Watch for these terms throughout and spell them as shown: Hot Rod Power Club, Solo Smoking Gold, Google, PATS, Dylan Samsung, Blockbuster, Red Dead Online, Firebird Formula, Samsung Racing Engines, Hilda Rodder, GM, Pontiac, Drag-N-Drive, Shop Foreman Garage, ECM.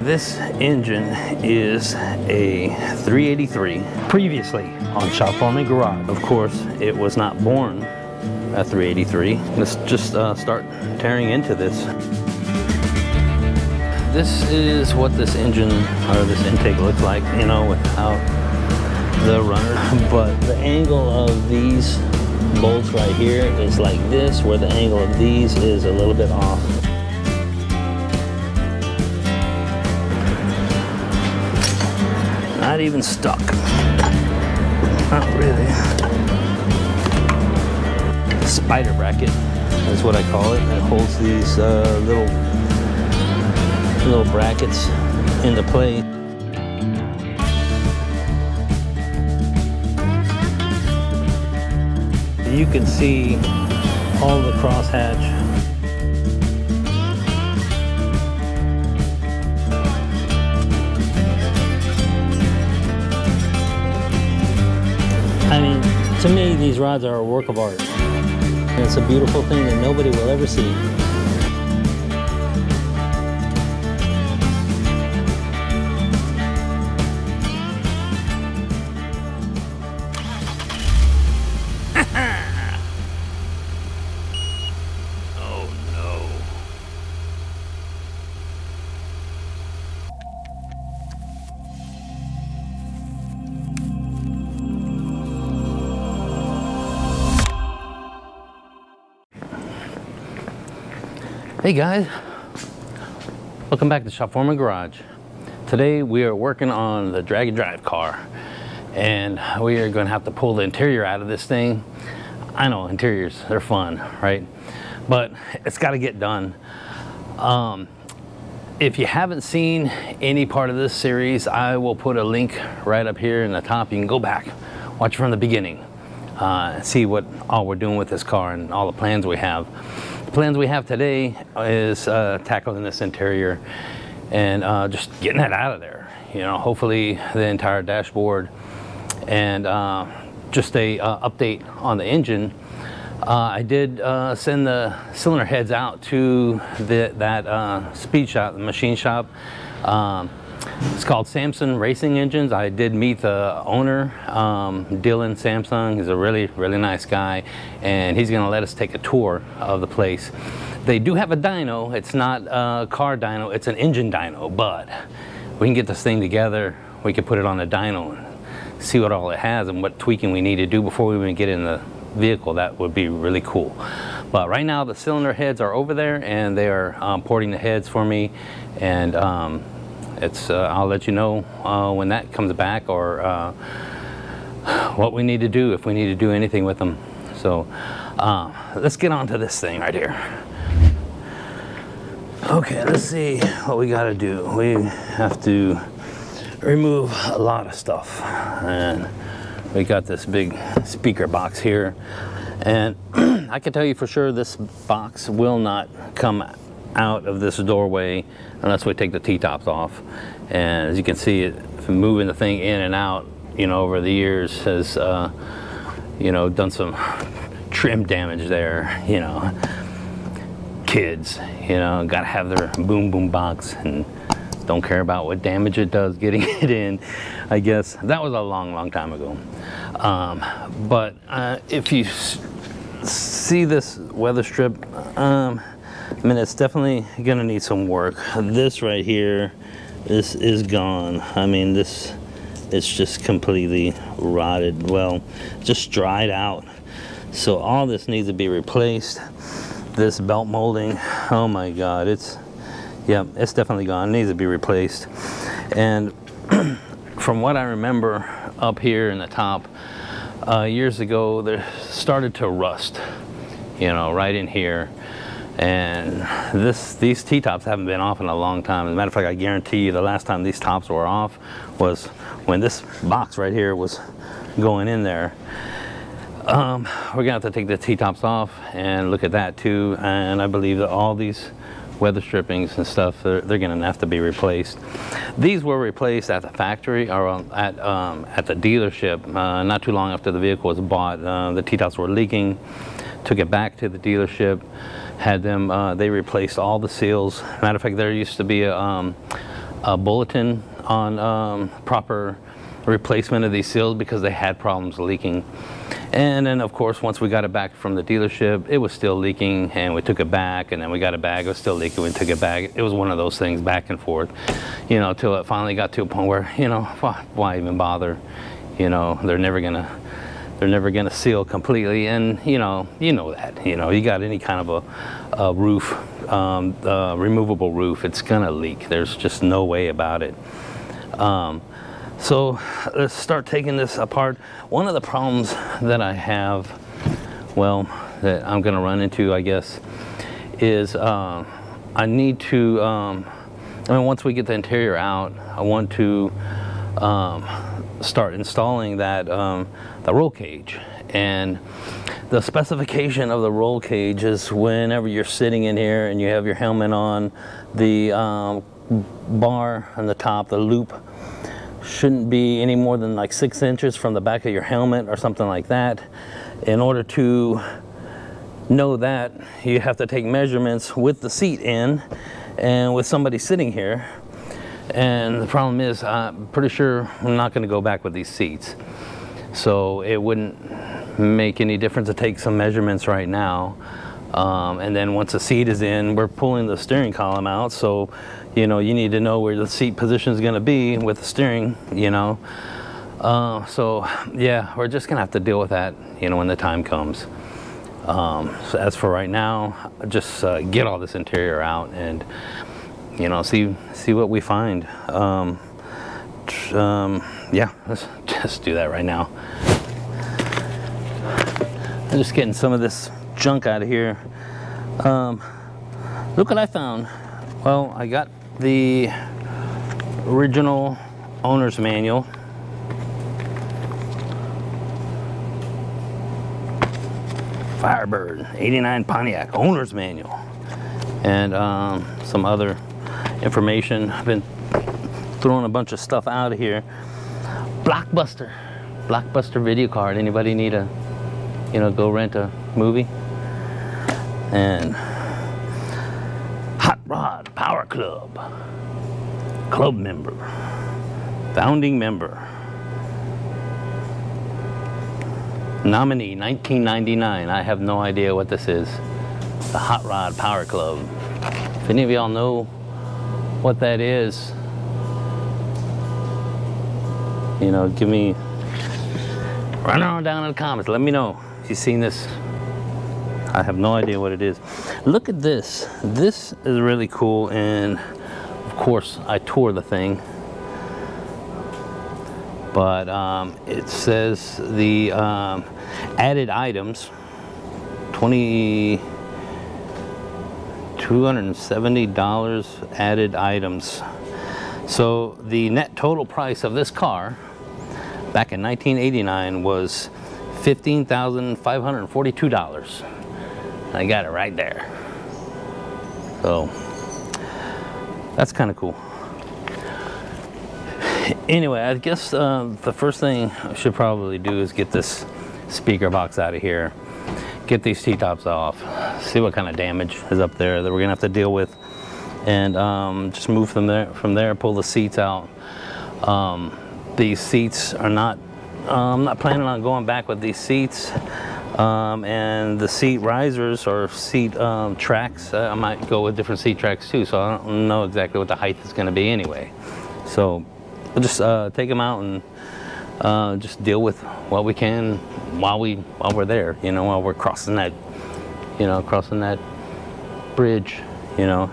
This engine is a 383. Previously on Shop Foreman Garage. Of course, it was not born a 383. Let's just start tearing into this. This is what this engine, or this intake, looks like, you know, without the runner. But the angle of these bolts right here is like this, where the angle of these is a little bit off. Not even stuck. Not really. Spider bracket is what I call it. It holds these little brackets into place. You can see all the crosshatch. I mean, to me, these rods are a work of art. And it's a beautiful thing that nobody will ever see. Hey guys, welcome back to Shop Foreman Garage. Today we are working on the drag and drive car, and we are going to have to pull the interior out of this thing. I know interiors, they're fun, right? But it's got to get done. If you haven't seen any part of this series, I will put a link right up here in the top. You can go back, watch from the beginning, see what all we're doing with this car and all the plans we have. The plans we have today is tackling this interior and just getting that out of there. You know, hopefully the entire dashboard, and just a update on the engine. I did send the cylinder heads out to that speed shop, the machine shop. It's called Samsung Racing Engines. I did meet the owner, Dylan Samsung. He's a really, really nice guy, and he's going to let us take a tour of the place. They do have a dyno. It's not a car dyno. It's an engine dyno, but we can get this thing together. We can put it on a dyno and see what all it has and what tweaking we need to do before we even get in the vehicle. That would be really cool. But right now, the cylinder heads are over there, and they are porting the heads for me, and I'll let you know when that comes back, or what we need to do, if we need to do anything with them. So let's get on to this thing right here. Okay, let's see what we got to do. We have to remove a lot of stuff, and we got this big speaker box here, and I can tell you for sure this box will not come out of this doorway unless we take the T-tops off. And as you can see, moving the thing in and out, you know, over the years has you know, done some trim damage there. You know, kids, you know, gotta have their boom box and don't care about what damage it does getting it in, I guess. That was a long time ago. But if you see this weather strip, I mean, it's definitely gonna need some work. This right here, this is gone. I mean, this, it's just completely rotted, well, just dried out. So all this needs to be replaced. This belt molding, oh my God, it's definitely gone. It needs to be replaced. And from what I remember up here in the top, years ago, there started to rust, you know, right in here. And these T-tops haven't been off in a long time. As a matter of fact, I guarantee you the last time these tops were off was when this box right here was going in there. We're gonna have to take the T-tops off and look at that too. And I believe that all these weather strippings and stuff, they're gonna have to be replaced. These were replaced at the factory, or at the dealership, not too long after the vehicle was bought. The T-tops were leaking. Took it back to the dealership, had them, they replaced all the seals. Matter of fact, there used to be a bulletin on proper replacement of these seals because they had problems leaking. And then of course, once we got it back from the dealership, it was still leaking, and we took it back, and then we got it back, it was still leaking, we took it back. It was one of those things back and forth, you know, till it finally got to a point where, you know, why even bother? You know, they're never gonna seal completely. And you know that, you know, you got any kind of a roof, removable roof, it's gonna leak. There's just no way about it. So let's start taking this apart. One of the problems that I have, well, that I'm gonna run into, I guess, is I need to, I mean, once we get the interior out, I want to start installing that, the roll cage. And the specification of the roll cage is whenever you're sitting in here and you have your helmet on, the bar on the top, the loop, shouldn't be any more than like 6 inches from the back of your helmet or something like that. In order to know that, you have to take measurements with the seat in and with somebody sitting here. And the problem is, I'm pretty sure I'm not going to go back with these seats, so it wouldn't make any difference to take some measurements right now. And then once the seat is in, we're pulling the steering column out, so you know, you need to know where the seat position is going to be with the steering, you know. So yeah, we're just gonna have to deal with that, you know, when the time comes. So as for right now, just get all this interior out and, you know, see what we find. Yeah, let's just do that right now. I'm just getting some of this junk out of here. Look what I found. Well, I got the original owner's manual. Firebird, 89 Pontiac, owner's manual. And some other information. I've been throwing a bunch of stuff out of here. Blockbuster. Blockbuster video card. Anybody need a, you know, go rent a movie? And Hot Rod Power Club, club member, founding member, nominee 1999. I have no idea what this is. The Hot Rod Power Club. If any of y'all know what that is, you know, give me, run on down in the comments. Let me know if you've seen this. I have no idea what it is. Look at this. This is really cool, and of course I tore the thing. But it says the added items, $270 added items. So the net total price of this car back in 1989 was $15,542. I got it right there. So that's kind of cool. Anyway, I guess the first thing I should probably do is get this speaker box out of here, get these T-tops off, see what kind of damage is up there that we're gonna have to deal with, and just move from there, pull the seats out. These seats are not, I'm not planning on going back with these seats. And the seat risers or seat tracks, I might go with different seat tracks too, so I don't know exactly what the height is going to be anyway. So we'll just take them out and just deal with what we can while we're there, you know, while we're crossing that, you know, crossing that bridge, you know.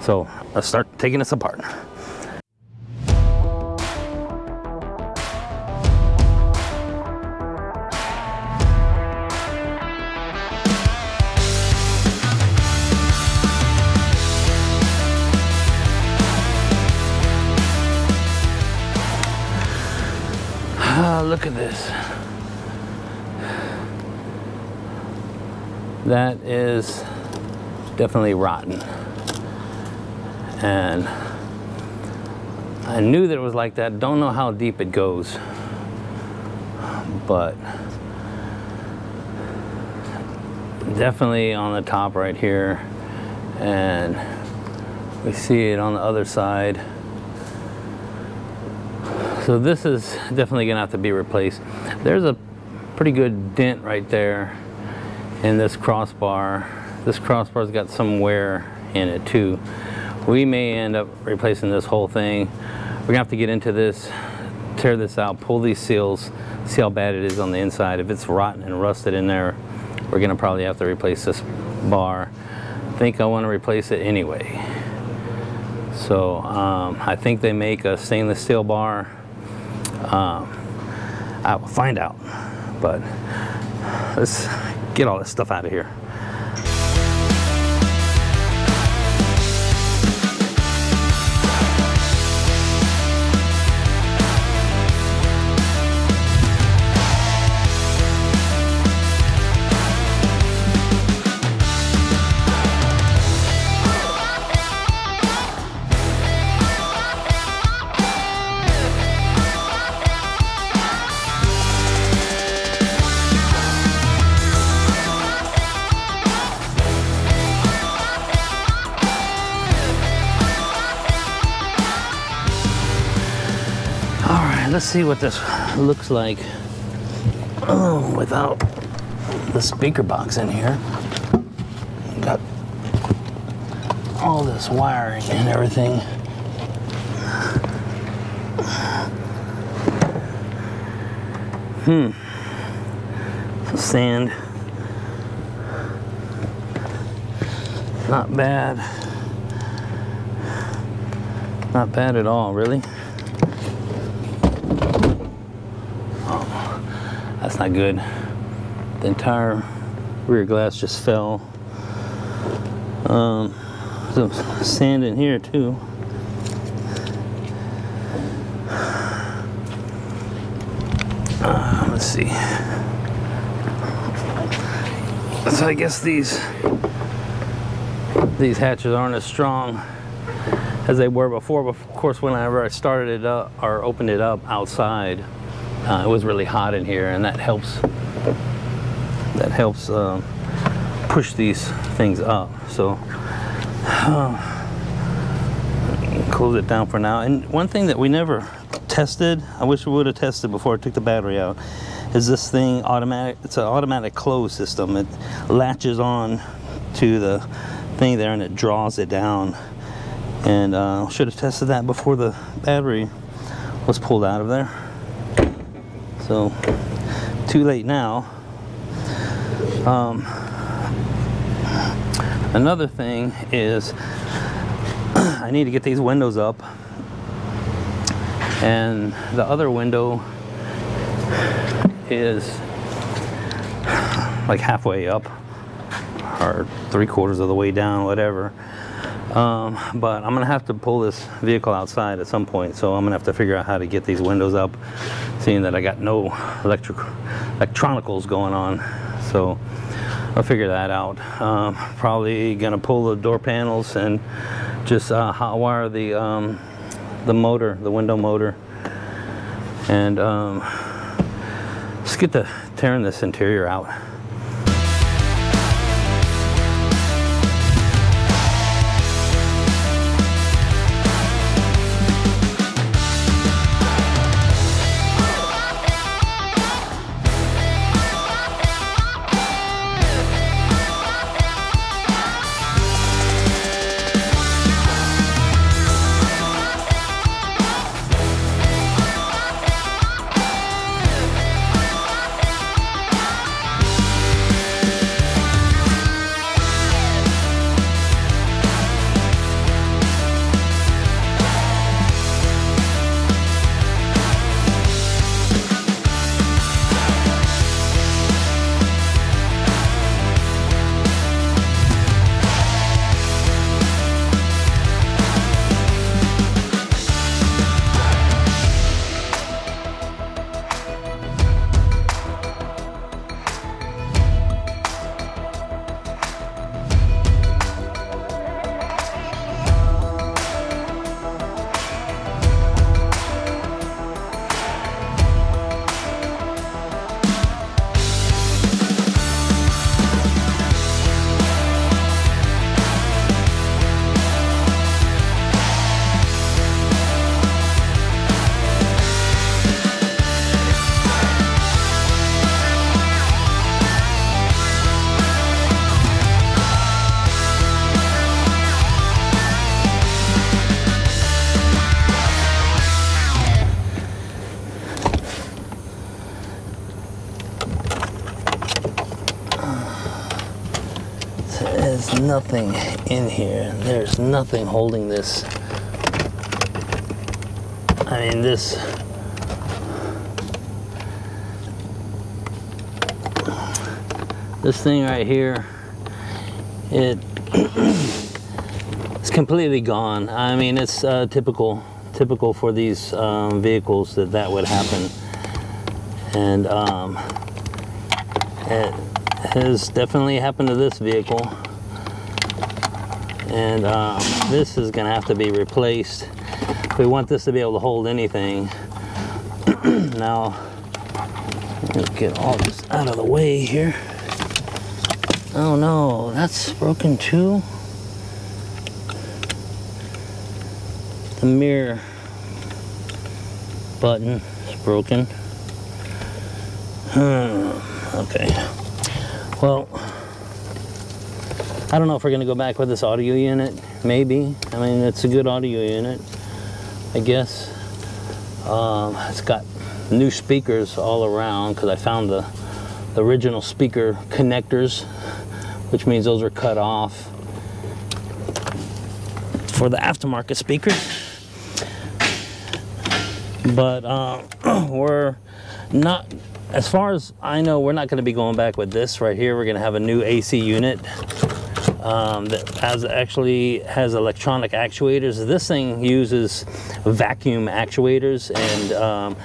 So let's start taking this apart. Look at this. That is definitely rotten. And I knew that it was like that. Don't know how deep it goes, but definitely on the top right here. And We see it on the other side. So this is definitely gonna have to be replaced. There's a pretty good dent right there in this crossbar. This crossbar's got some wear in it too. We may end up replacing this whole thing. We're gonna have to get into this, tear this out, pull these seals, see how bad it is on the inside. If it's rotten and rusted in there, we're gonna probably have to replace this bar. I think I wanna replace it anyway. So I think they make a stainless steel bar. I will find out, but let's get all this stuff out of here. Let's see what this looks like without the speaker box in here. Got all this wiring and everything. Some sand. Not bad. Not bad at all, really. That's not good. The entire rear glass just fell. Some sand in here too. Let's see. So I guess these hatches aren't as strong as they were before. But of course, whenever I started it up or opened it up outside, it was really hot in here, and that helps push these things up. So close it down for now. And one thing that we never tested, I wish we would have tested before I took the battery out, is this thing automatic. It's an automatic close system. It latches on to the thing there and it draws it down. And should have tested that before the battery was pulled out of there. So, too late now. Another thing is I need to get these windows up, and the other window is like halfway up or three-quarters of the way down, whatever. But I'm gonna have to pull this vehicle outside at some point, so I'm gonna have to figure out how to get these windows up, seeing that I got no electronicals going on. So I'll figure that out. Probably gonna pull the door panels and just hot wire the motor, the window motor, and just get to tearing this interior out. nothing in here. There's nothing holding this. I mean, this. This thing right here, it's completely gone. I mean, it's typical for these vehicles that would happen. And it has definitely happened to this vehicle. And this is gonna have to be replaced. If we want this to be able to hold anything. Now, let's get all this out of the way here. Oh no, that's broken too. The mirror button is broken. Okay. Well, I don't know if we're gonna go back with this audio unit. Maybe. I mean, it's a good audio unit, I guess. It's got new speakers all around because I found the original speaker connectors, which means those are cut off for the aftermarket speakers. But we're not, as far as I know, we're not going to be going back with this right here. We're going to have a new AC unit that actually has electronic actuators. This thing uses vacuum actuators, and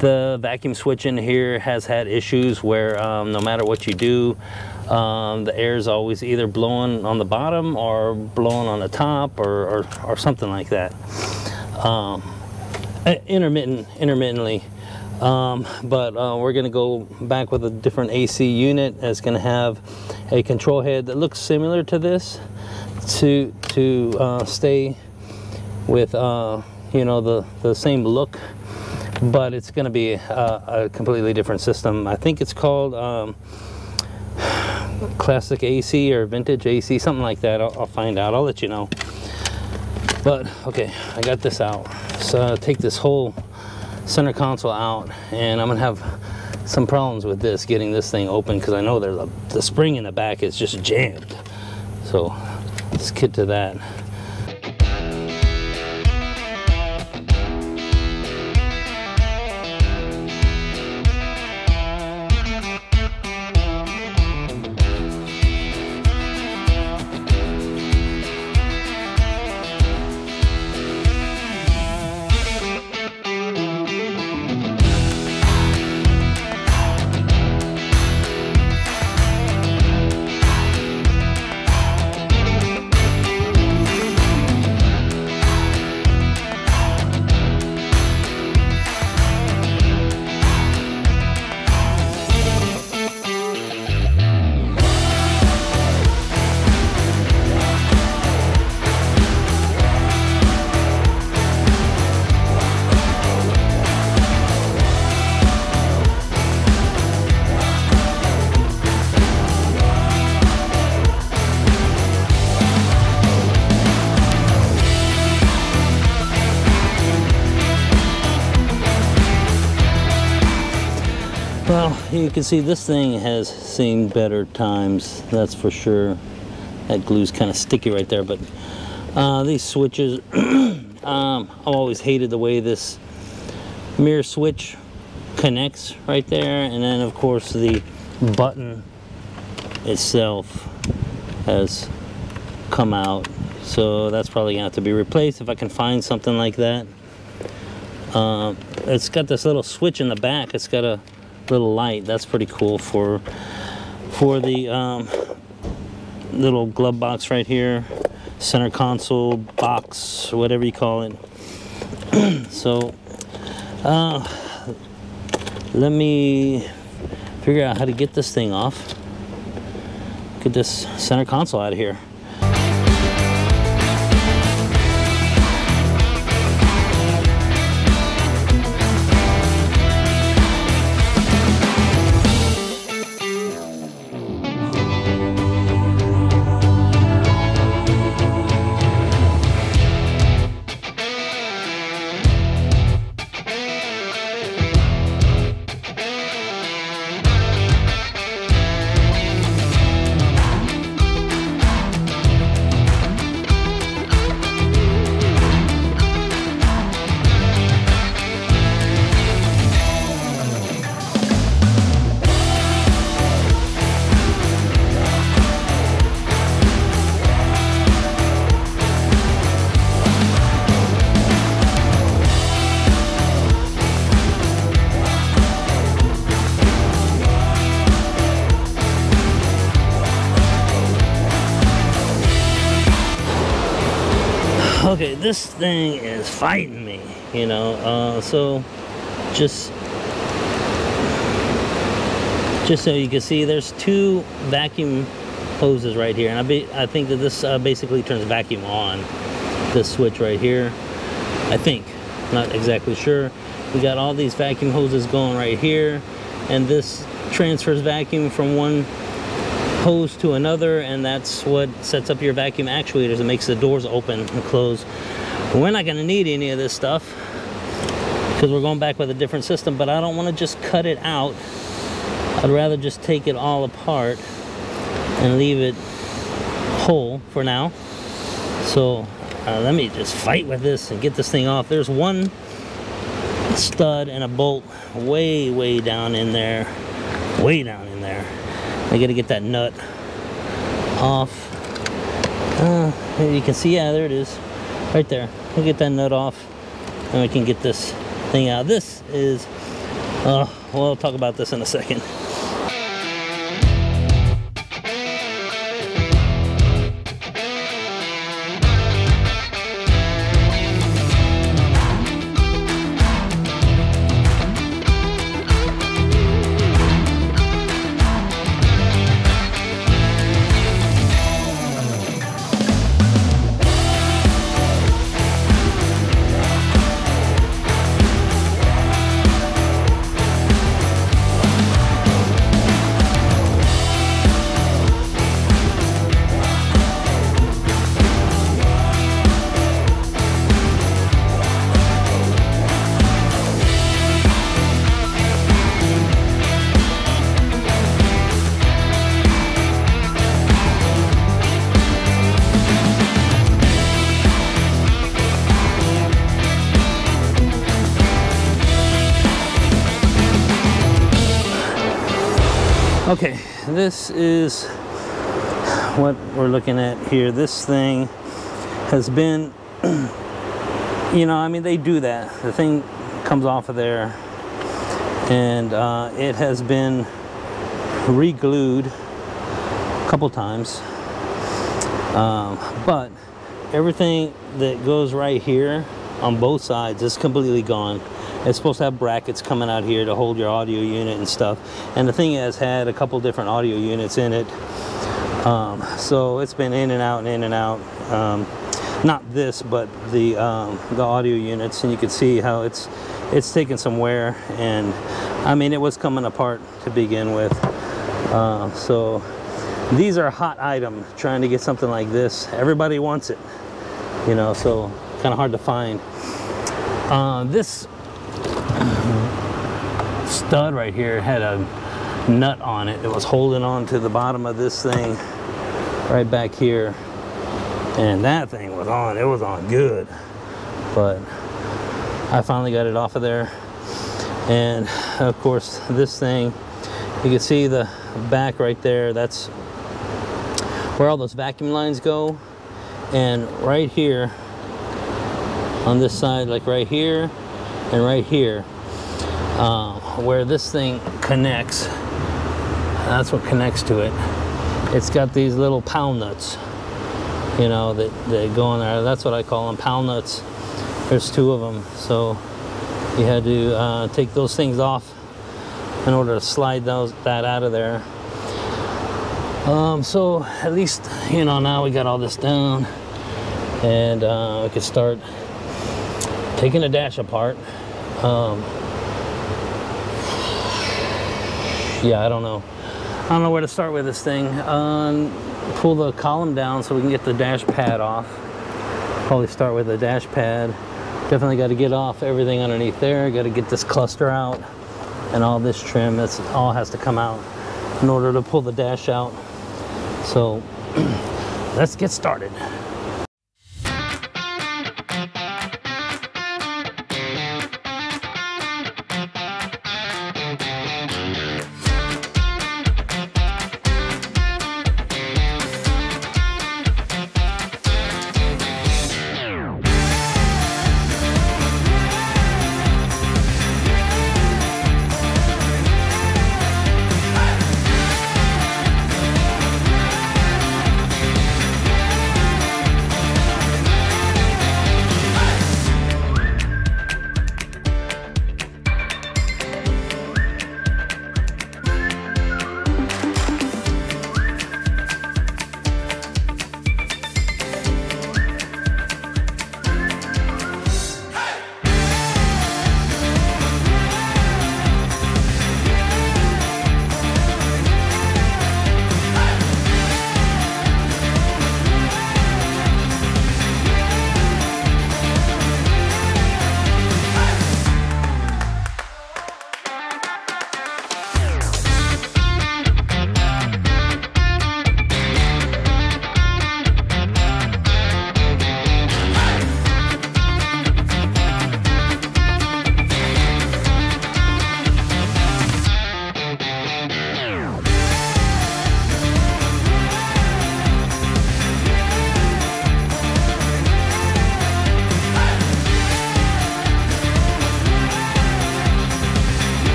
the vacuum switch in here has had issues where no matter what you do, the air is always either blowing on the bottom or blowing on the top, or something like that, intermittently. But we're gonna go back with a different AC unit that's gonna have a control head that looks similar to this, to stay with you know, the same look. But it's going to be a completely different system. I think it's called Classic AC or Vintage AC, something like that. I'll find out. I'll let you know. But okay, I got this out. So I'll take this whole center console out, and I'm going to have some problems with this, getting this thing open, because I know there's the spring in the back is just jammed. So let's get to that. Well, you can see this thing has seen better times, that's for sure. That glue's kind of sticky right there, but these switches, I've always hated the way this mirror switch connects right there. And then, of course, the button itself has come out. So that's probably going to have to be replaced if I can find something like that. It's got this little switch in the back. It's got a little light that's pretty cool for the little glove box right here, center console box, whatever you call it. So let me figure out how to get this thing off, get this center console out of here. okay, this thing is fighting me, you know, so just so you can see, there's two vacuum hoses right here, and I think that this basically turns vacuum on, this switch right here, I think, not exactly sure. We got all these vacuum hoses going right here, and this transfers vacuum from one hose to another, and that's what sets up your vacuum actuators and makes the doors open and close. We're not going to need any of this stuff because we're going back with a different system, but I don't want to just cut it out. I'd rather just take it all apart and leave it whole for now. So let me just fight with this and get this thing off. There's one stud and a bolt way down in there, I gotta get that nut off. You can see, yeah, there it is right there. We'll get that nut off and we can get this thing out. This is we'll talk about this in a second. Okay, this is what we're looking at here. This thing has been, you know, I mean, they do that. The thing comes off of there, and it has been re-glued a couple times. But everything that goes right here on both sides is completely gone. It's supposed to have brackets coming out here to hold your audio unit and stuff. And the thing has had a couple different audio units in it. So it's been in and out and in and out. Not this, but the audio units. And you can see how it's taken some wear. And I mean, it was coming apart to begin with. So these are a hot item, trying to get something like this. Everybody wants it, you know, so kind of hard to find. This stud right here had a nut on it. It was holding on to the bottom of this thing right back here, and that thing was on. It was on good, but I finally got it off of there. And of course this thing, you can see the back right there, that's where all those vacuum lines go. And right here on this side, like right here and right here, where this thing connects, that's what connects to it. It's got these little pal nuts, you know, that go in there. That's what I call them, pal nuts. There's two of them, so you had to take those things off in order to slide that out of there. So at least, you know, now we got all this down, and we can start taking the dash apart. Yeah, I don't know where to start with this thing. Pull the column down so we can get the dash pad off. Probably start with the dash pad. Definitely got to get off everything underneath there. Got to get this cluster out and all this trim. That's all has to come out in order to pull the dash out. So let's get started.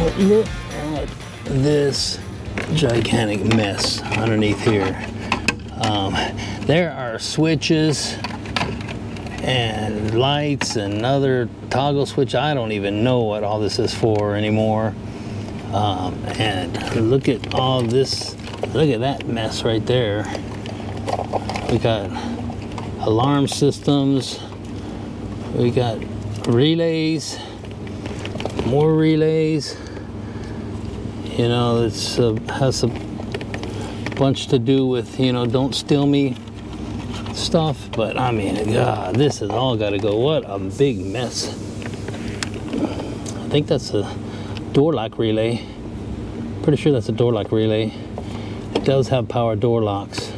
But look at this gigantic mess underneath here. There are switches and lights and another toggle switch. I don't even know what all this is for anymore. And look at all this. Look at that mess right there. We got alarm systems. We got relays, more relays. You know, it's has a bunch to do with, you know, don't steal me stuff. But I mean, God, this has all got to go. What a big mess. I think that's a door lock relay. Pretty sure that's a door lock relay. It does have power door locks.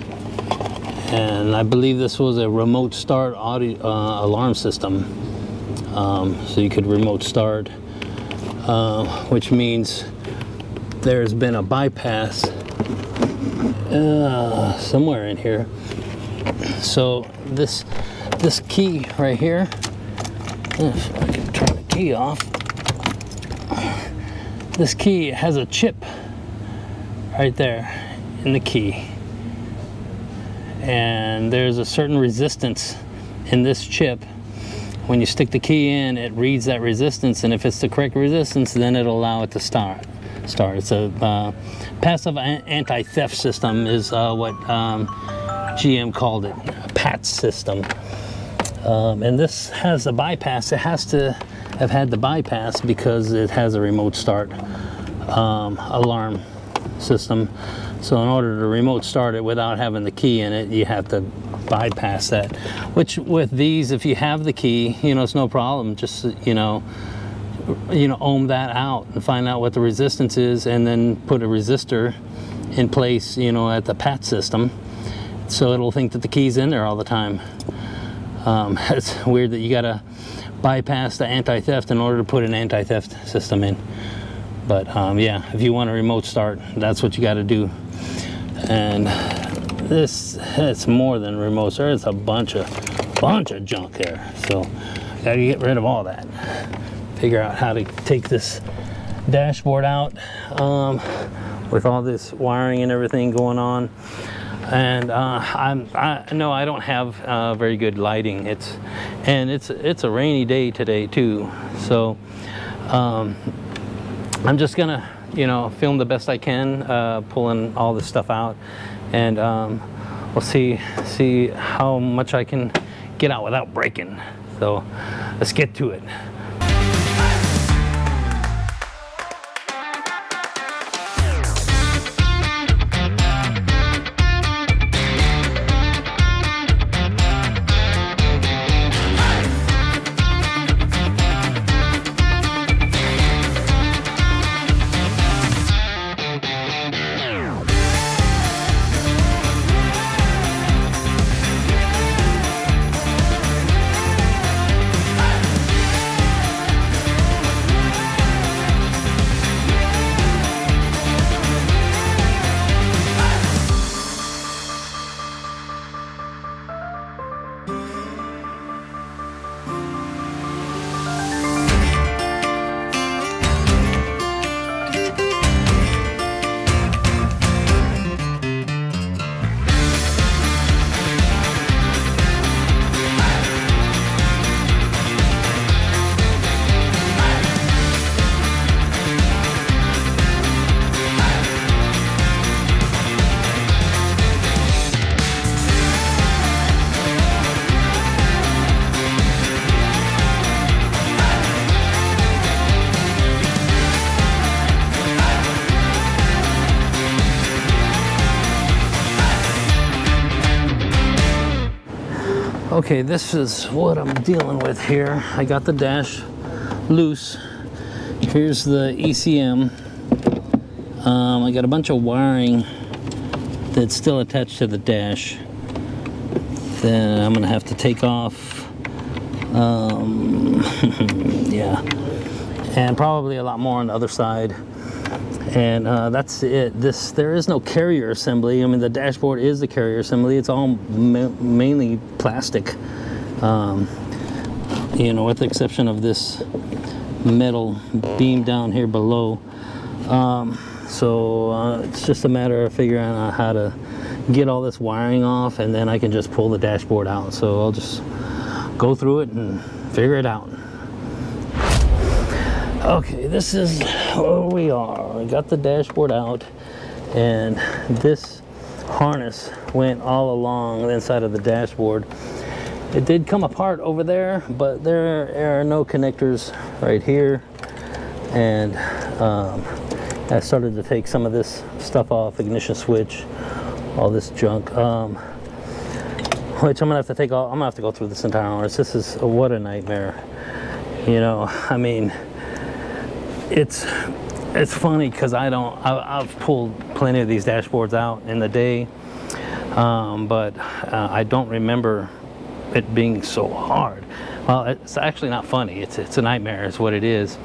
And I believe this was a remote start audio alarm system. So you could remote start, which means there's been a bypass somewhere in here. So this key right here, if I can turn the key off, this key has a chip right there in the key, and there's a certain resistance in this chip. When you stick the key in, it reads that resistance, and if it's the correct resistance, then it'll allow it to start. It's a passive anti-theft system is what GM called it, a PATS system. And this has a bypass. It has to have had the bypass because it has a remote start alarm system. So in order to remote start it without having the key in it, you have to bypass that. Which with these, if you have the key, you know, it's no problem. Just, you know, ohm that out and find out what the resistance is, and then put a resistor in place, you know, at the PAT system, so it'll think that the key's in there all the time. It's weird that you gotta bypass the anti-theft in order to put an anti-theft system in. But yeah, if you want a remote start, that's what you gotta do. And this, it's more than remote start, it's a bunch of junk there. So gotta get rid of all that. Figure out how to take this dashboard out with all this wiring and everything going on. And I don't have very good lighting. It's a rainy day today too, so I'm just gonna, you know, film the best I can, pulling all this stuff out, and we'll see how much I can get out without breaking. So let's get to it. Okay, this is what I'm dealing with here. I got the dash loose. Here's the ECM. I got a bunch of wiring that's still attached to the dash. Then I'm gonna have to take off. Yeah, and probably a lot more on the other side. And that's it. There is no carrier assembly. I mean, the dashboard is the carrier assembly. It's all mainly plastic, you know, with the exception of this metal beam down here below. It's just a matter of figuring out how to get all this wiring off, and then I can just pull the dashboard out. So I'll just go through it and figure it out. Okay, this is where we are. I got the dashboard out, and this harness went all along the inside of the dashboard. It did come apart over there, but there are no connectors right here, and I started to take some of this stuff off, ignition switch, all this junk, which I'm gonna have to take all. I'm gonna have to go through this entire harness. This is what a nightmare, you know. I mean, it's funny because I've pulled plenty of these dashboards out in the day, but I don't remember it being so hard. Well, it's actually not funny. It's a nightmare is what it is.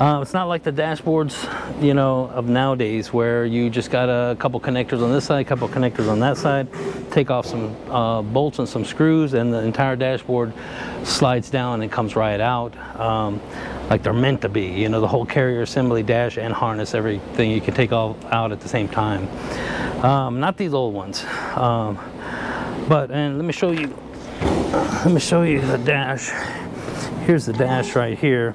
It's not like the dashboards, you know, of nowadays where you just got a couple connectors on this side, a couple connectors on that side, take off some bolts and some screws, and the entire dashboard slides down and comes right out, like they're meant to be. You know, the whole carrier assembly, dash and harness, everything you can take all out at the same time. Not these old ones. And let me show you. Let me show you the dash. Here's the dash right here,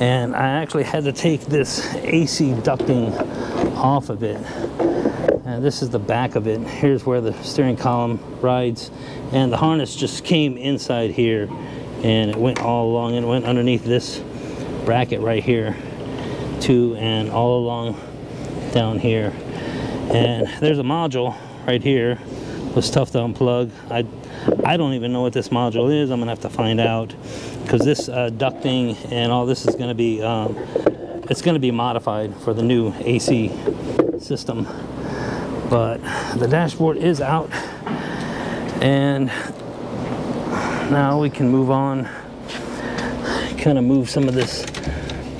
and I actually had to take this AC ducting off of it, and this is the back of it. Here's where the steering column rides, and the harness just came inside here, and it went all along, and it went underneath this bracket right here too, and all along down here. And there's a module right here. It was tough to unplug. I don't even know what this module is. I'm gonna have to find out, because this ducting and all this is gonna be it's gonna be modified for the new AC system. But the dashboard is out, and now we can move on, kind of move some of this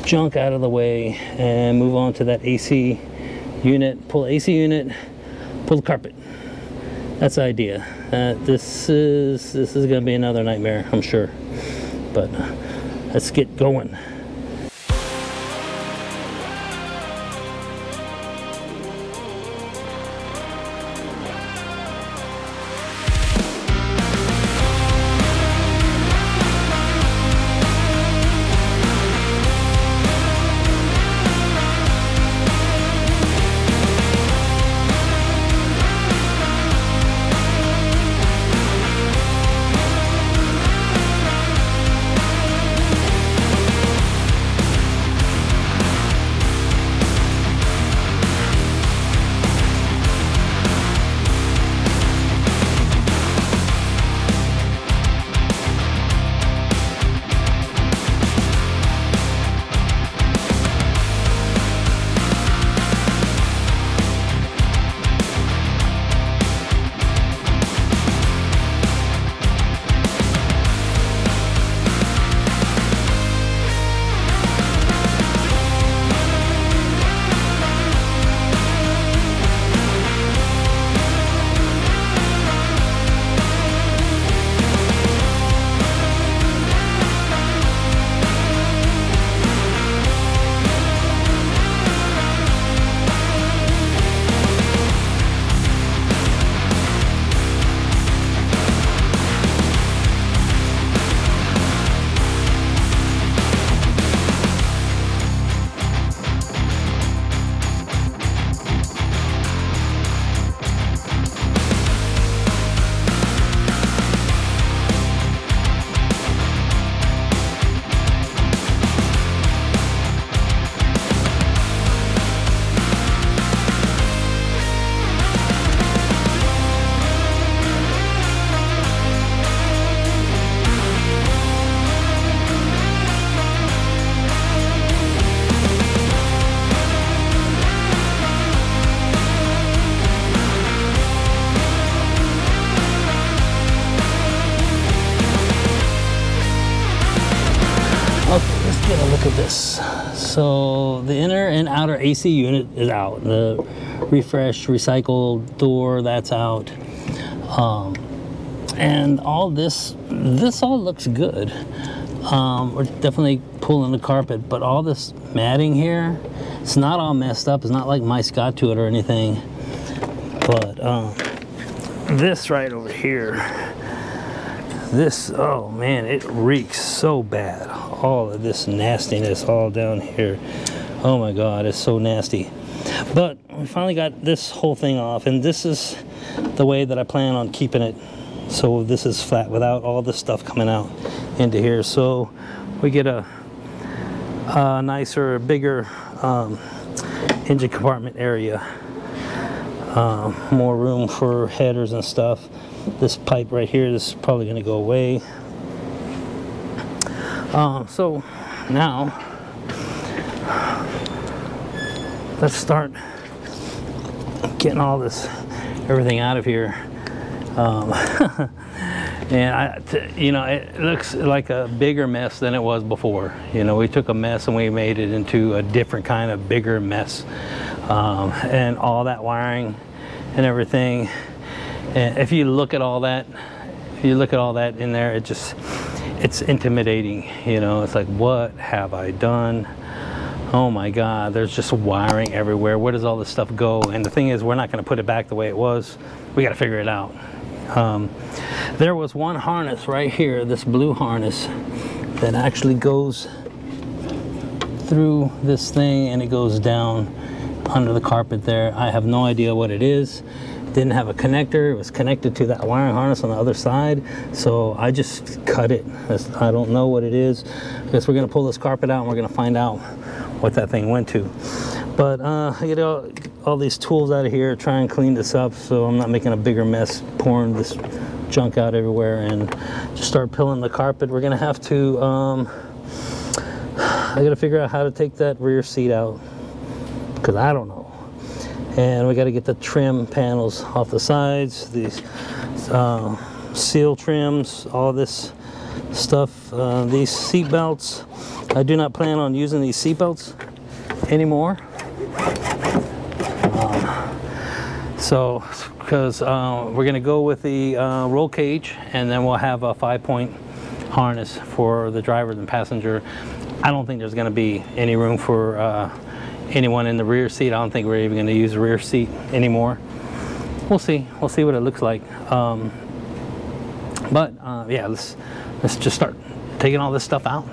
junk out of the way and move on to that AC unit. Pull AC unit, pull the carpet. That's the idea. This is gonna be another nightmare, I'm sure, but let's get going. So the inner and outer AC unit is out. The refresh, recycle door, that's out. And all this all looks good. We're definitely pulling the carpet, but all this matting here, it's not all messed up. It's not like mice got to it or anything. But this right over here, this, oh man, it reeks so bad. All of this nastiness all down here. Oh my God, it's so nasty. But we finally got this whole thing off, and this is the way that I plan on keeping it. So this is flat without all this stuff coming out into here. So we get a nicer, bigger engine compartment area. More room for headers and stuff. This pipe right here, this is probably going to go away. So now let's start getting all this, everything out of here. And you know, it looks like a bigger mess than it was before. You know, we took a mess and we made it into a different kind of bigger mess. And all that wiring and everything. And if you look at all that, if you look at all that in there, it just, it's intimidating. You know, it's like, what have I done? Oh my God, there's just wiring everywhere. Where does all this stuff go? And the thing is, we're not going to put it back the way it was. We got to figure it out. There was one harness right here, this blue harness, that actually goes through this thing and it goes down under the carpet there. I have no idea what it is. Didn't have a connector. It was connected to that wiring harness on the other side, so I just cut it. I don't know what it is. I guess we're gonna pull this carpet out and we're gonna find out what that thing went to. But I get all these tools out of here, try and clean this up so I'm not making a bigger mess, pouring this junk out everywhere, and just start peeling the carpet. We're gonna have to I gotta figure out how to take that rear seat out, because I don't know. And we got to get the trim panels off the sides, these seal trims, all this stuff, these seat belts. I do not plan on using these seat belts anymore. So, because we're going to go with the roll cage, and then we'll have a 5-point harness for the driver and passenger. I don't think there's going to be any room for anyone in the rear seat. I don't think we're even going to use the rear seat anymore. We'll see. We'll see what it looks like. Yeah, let's just start taking all this stuff out.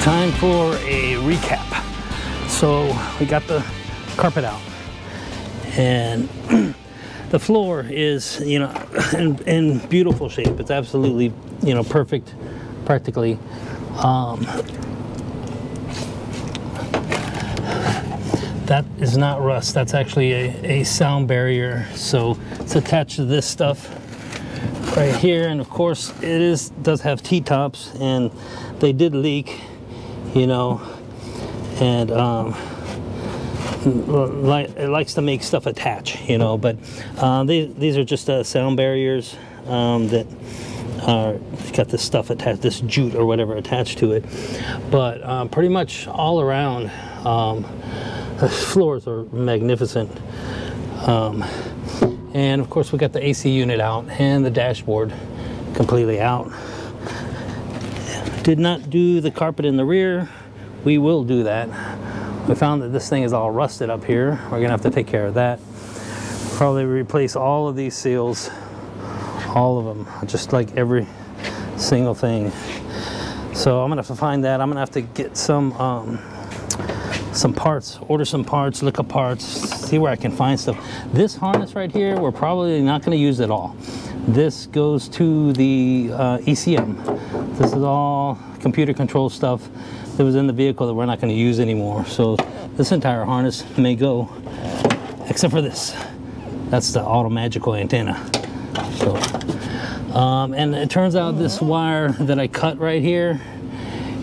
Time for a recap. So we got the carpet out, and the floor is, you know, in beautiful shape. It's absolutely, you know, perfect, practically. That is not rust. That's actually a sound barrier. So it's attached to this stuff right here. And of course it does have T-tops, and they did leak, you know, and it likes to make stuff attach, you know, but these are just sound barriers that are got this stuff attached, this jute or whatever attached to it. But pretty much all around, the floors are magnificent. And of course we got the AC unit out and the dashboard completely out. Did not do the carpet in the rear. We will do that. We found that this thing is all rusted up here. We're gonna have to take care of that. Probably replace all of these seals, all of them, just like every single thing. So I'm gonna have to find that. I'm gonna have to get some parts, order some parts, look up parts, see where I can find stuff. This harness right here, we're probably not gonna use at all. This goes to the ECM. This is all computer control stuff that was in the vehicle that we're not going to use anymore. So this entire harness may go, except for this. That's the auto magical antenna. So, and it turns out this wire that I cut right here,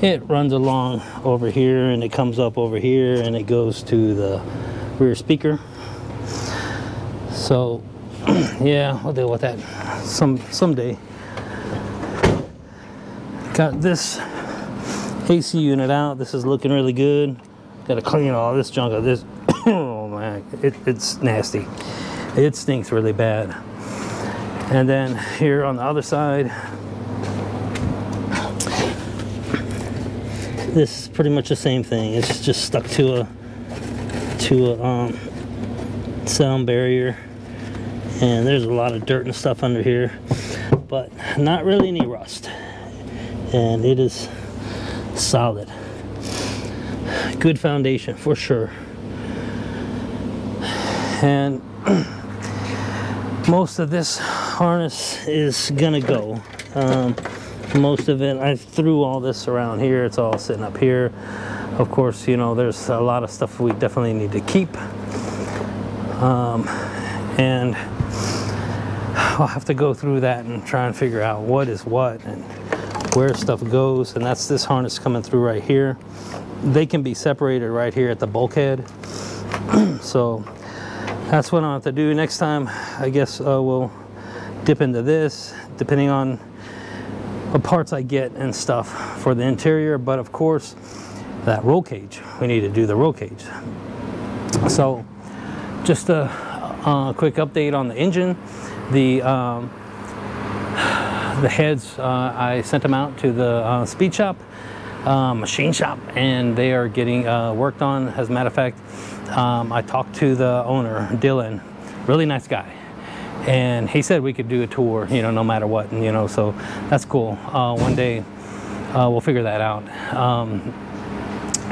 it runs along over here, and it comes up over here, and it goes to the rear speaker. So yeah, I'll deal with that someday. Got this AC unit out. This is looking really good. Gotta clean all this junk of this. Oh my, it's nasty. It stinks really bad. And then here on the other side, this is pretty much the same thing. It's just stuck to a sound barrier. And there's a lot of dirt and stuff under here, but not really any rust, and it is solid, good foundation for sure. And most of this harness is gonna go, most of it, I threw all this around here. It's all sitting up here. Of course, you know, there's a lot of stuff we definitely need to keep, and I'll have to go through that and try and figure out what is what and where stuff goes. And that's this harness coming through right here. They can be separated right here at the bulkhead. So that's what I'll have to do next time. I guess we'll dip into this, depending on the parts I get and stuff for the interior. But of course, that roll cage, we need to do the roll cage. So just a quick update on the engine. The heads, I sent them out to the speed shop, machine shop, and they are getting worked on. As a matter of fact, I talked to the owner, Dylan, really nice guy, and he said we could do a tour, you know, no matter what, and, you know, so that's cool. One day we'll figure that out.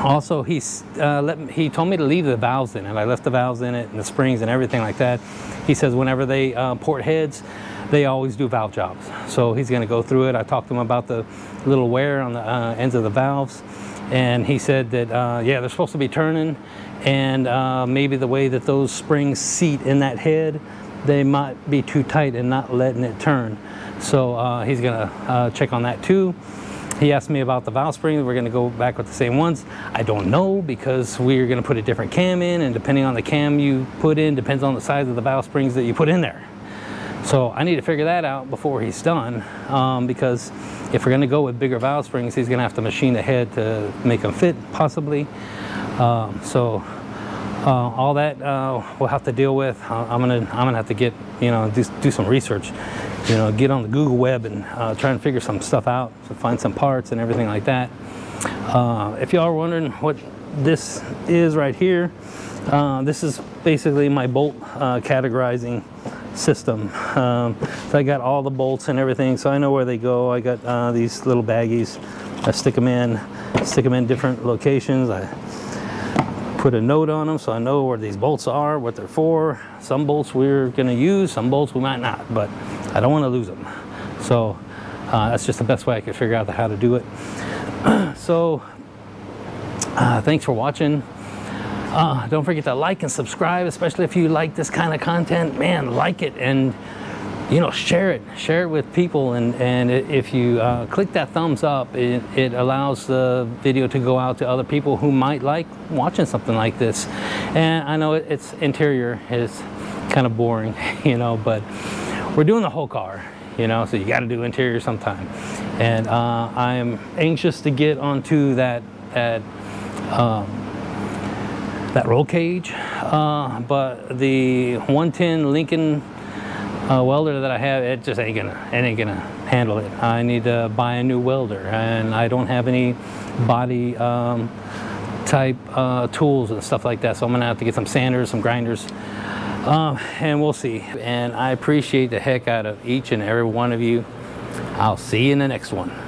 Also, he told me to leave the valves in it. I left the valves in it and the springs and everything like that. He says whenever they port heads, they always do valve jobs. So he's going to go through it. I talked to him about the little wear on the ends of the valves. And he said that, yeah, they're supposed to be turning. And maybe the way that those springs seat in that head, they might be too tight and not letting it turn. So he's going to check on that too. He asked me about the valve springs. We're going to go back with the same ones. I don't know, because we're going to put a different cam in, and depending on the cam you put in, depends on the size of the valve springs that you put in there. So I need to figure that out before he's done, because if we're going to go with bigger valve springs, he's going to have to machine the head to make them fit, possibly. All that we'll have to deal with. I'm gonna have to get, you know, do some research, you know, get on the Google web and try and figure some stuff out, to find some parts and everything like that. If y'all are wondering what this is right here, this is basically my bolt categorizing system. So I got all the bolts and everything, so I know where they go. I got these little baggies I stick them in different locations. I put a note on them so I know where these bolts are, what they're for. Some bolts we're going to use, some bolts we might not, but I don't want to lose them. So that's just the best way I could figure out how to do it. So thanks for watching. Don't forget to like and subscribe, especially if you like this kind of content. Man, like it, and you know, share it with people, and if you click that thumbs up, it allows the video to go out to other people who might like watching something like this. And I know it's interior, it's kind of boring, you know, but we're doing the whole car, you know, so you got to do interior sometime. And I'm anxious to get onto that roll cage, but the 110 Lincoln welder that I have, it just ain't gonna handle it. I need to buy a new welder, and I don't have any body type tools and stuff like that, so I'm gonna have to get some sanders, some grinders, and we'll see. And I appreciate the heck out of each and every one of you. I'll see you in the next one.